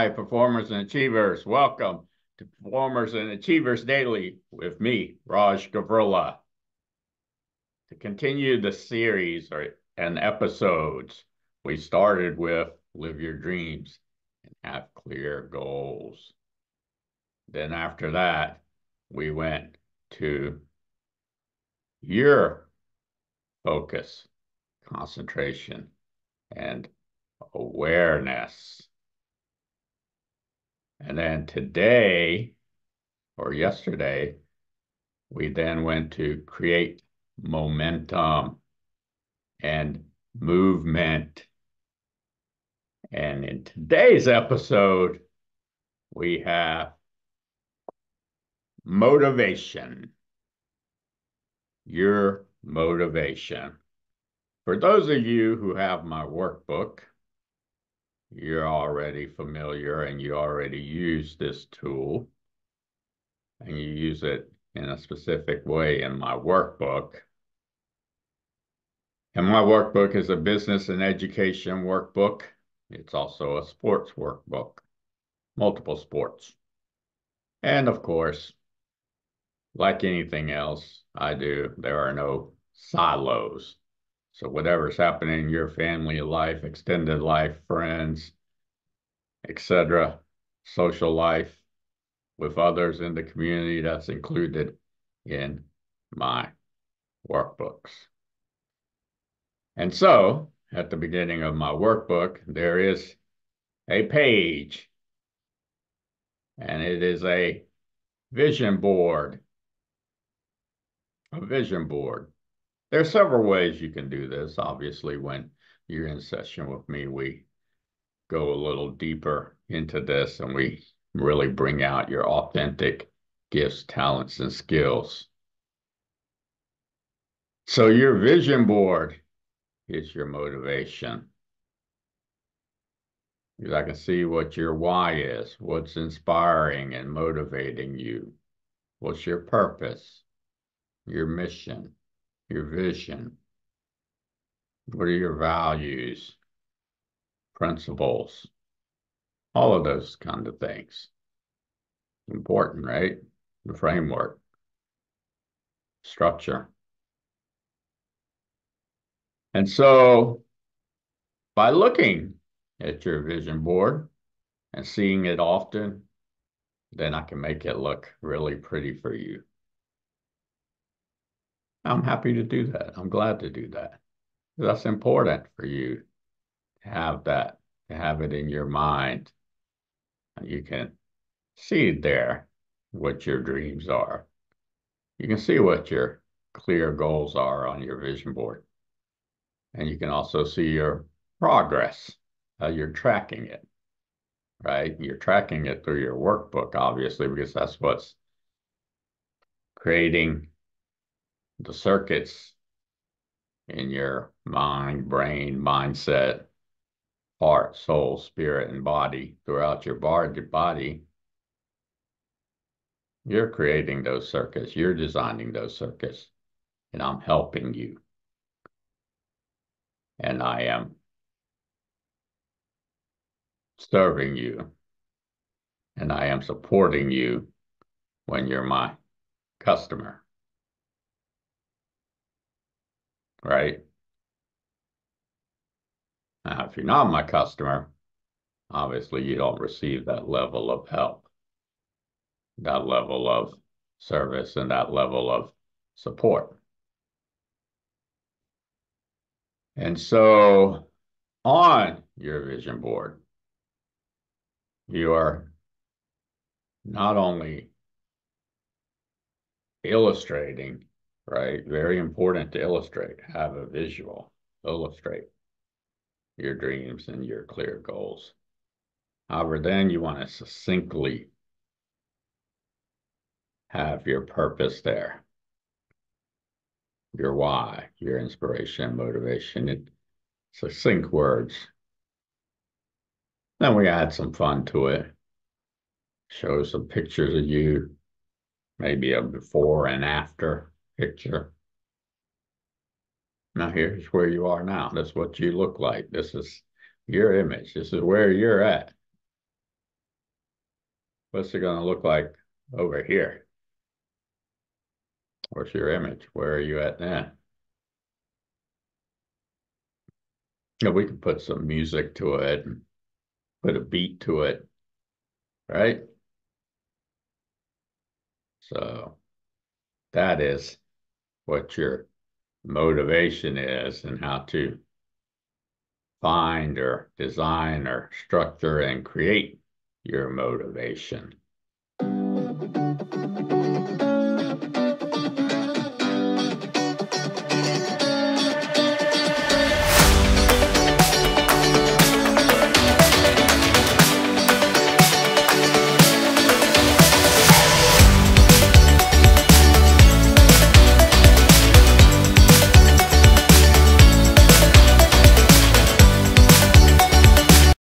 Hi, Performers and Achievers. Welcome to Performers and Achievers Daily with me, Raj Gavurla. To continue the series and episodes, we started with Live Your Dreams and Have Clear Goals. Then after that, we went to your focus, concentration, and awareness. And then today, or yesterday, we then went to create momentum and movement. And in today's episode, we have motivation, your motivation. For those of you who have my workbook, you're already familiar and you already use this tool and you use it in a specific way in my workbook. And my workbook is a business and education workbook. It's also a sports workbook, multiple sports. And of course, like anything else I do, there are no silos. So whatever's happening in your family life, extended life, friends, etc., social life with others in the community, that's included in my workbooks. And so at the beginning of my workbook, there is a page, and it is a vision board, There are several ways you can do this. Obviously, when you're in session with me, we go a little deeper into this and we really bring out your authentic gifts, talents, and skills. So your vision board is your motivation. Because I can see what your why is, what's inspiring and motivating you, what's your purpose, your mission, your vision. What are your values, principles, all of those kind of things. Important, right? The framework, structure. And so by looking at your vision board and seeing it often, then I can make it look really pretty for you. I'm happy to do that. I'm glad to do that. That's important for you to have that, to have it in your mind. You can see there what your dreams are. You can see what your clear goals are on your vision board. And you can also see your progress, how you're tracking it, right? You're tracking it through your workbook, obviously, because that's what's creating the circuits in your mind, brain, mindset, heart, soul, spirit, and body throughout your body. You're creating those circuits. You're designing those circuits, and I'm helping you. And I am serving you, and I am supporting you when you're my customer. Right? Now, if you're not my customer, obviously you don't receive that level of help, that level of service, and that level of support. And so on your vision board, you are not only illustrating, right? Very important to illustrate, have a visual, illustrate your dreams and your clear goals. However, then you want to succinctly have your purpose there, your why, your inspiration, motivation, in succinct words. Then we add some fun to it, show some pictures of you, maybe a before and after picture. Now here's where you are now. That's what you look like. This is your image. This is where you're at. What's it going to look like over here? What's your image? Where are you at now? Yeah, we can put some music to it and put a beat to it, right? So that is what your motivation is and how to find or design or structure and create your motivation.